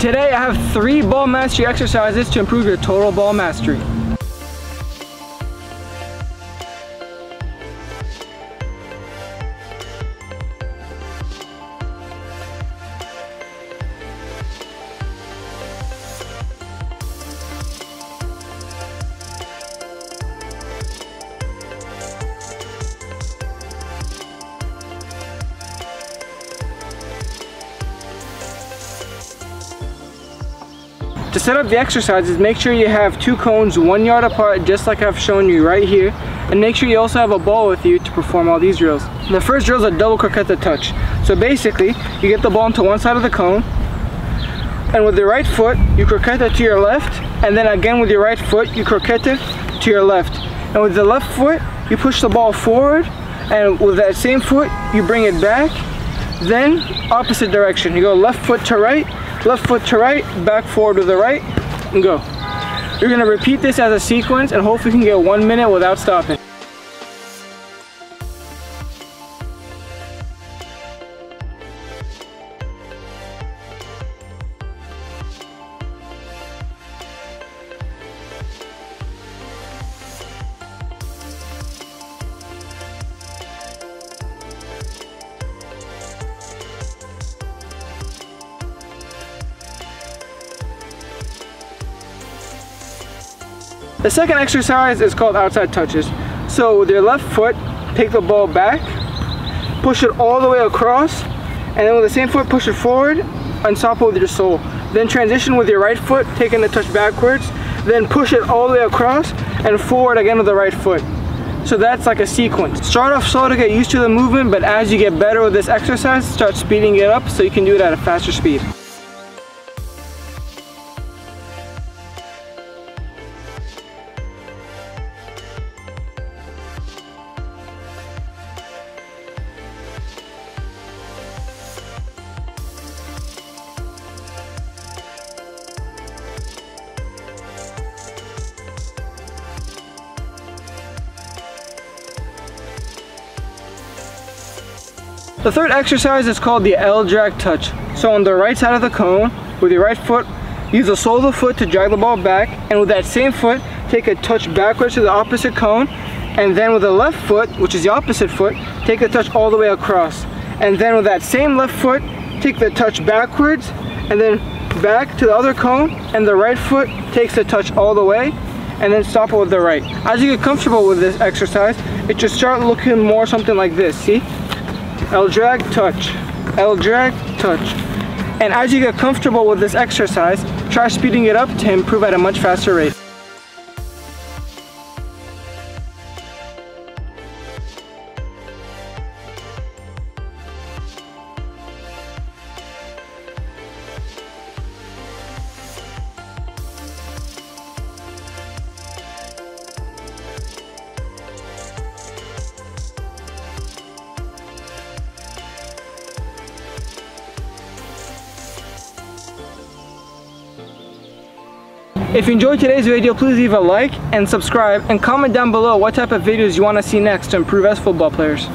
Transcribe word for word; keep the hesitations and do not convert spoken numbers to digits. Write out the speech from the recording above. Today I have three ball mastery exercises to improve your total ball mastery. To set up the exercises, make sure you have two cones one yard apart, just like I've shown you right here, and make sure you also have a ball with you to perform all these drills. The first drill is a double croquet to touch. So basically, you get the ball into one side of the cone, and with your right foot, you croquet it to your left, and then again with your right foot, you croquet it to your left. And with the left foot, you push the ball forward, and with that same foot, you bring it back, then opposite direction. You go left foot to right, left foot to right, back forward with the right, and go. You're gonna repeat this as a sequence and hopefully you can get one minute without stopping. The second exercise is called outside touches. So with your left foot, take the ball back, push it all the way across, and then with the same foot, push it forward, and stop it with your sole. Then transition with your right foot, taking the touch backwards, then push it all the way across, and forward again with the right foot. So that's like a sequence. Start off slow to get used to the movement, but as you get better with this exercise, start speeding it up so you can do it at a faster speed. The third exercise is called the L drag touch. So on the right side of the cone, with your right foot, use the sole of the foot to drag the ball back, and with that same foot, take a touch backwards to the opposite cone, and then with the left foot, which is the opposite foot, take the touch all the way across. And then with that same left foot, take the touch backwards, and then back to the other cone, and the right foot takes the touch all the way, and then stop it with the right. As you get comfortable with this exercise, it should start looking more something like this, see? L drag, touch, L drag, touch. And as you get comfortable with this exercise, try speeding it up to improve at a much faster rate. If you enjoyed today's video, please leave a like and subscribe and comment down below what type of videos you want to see next to improve as football players.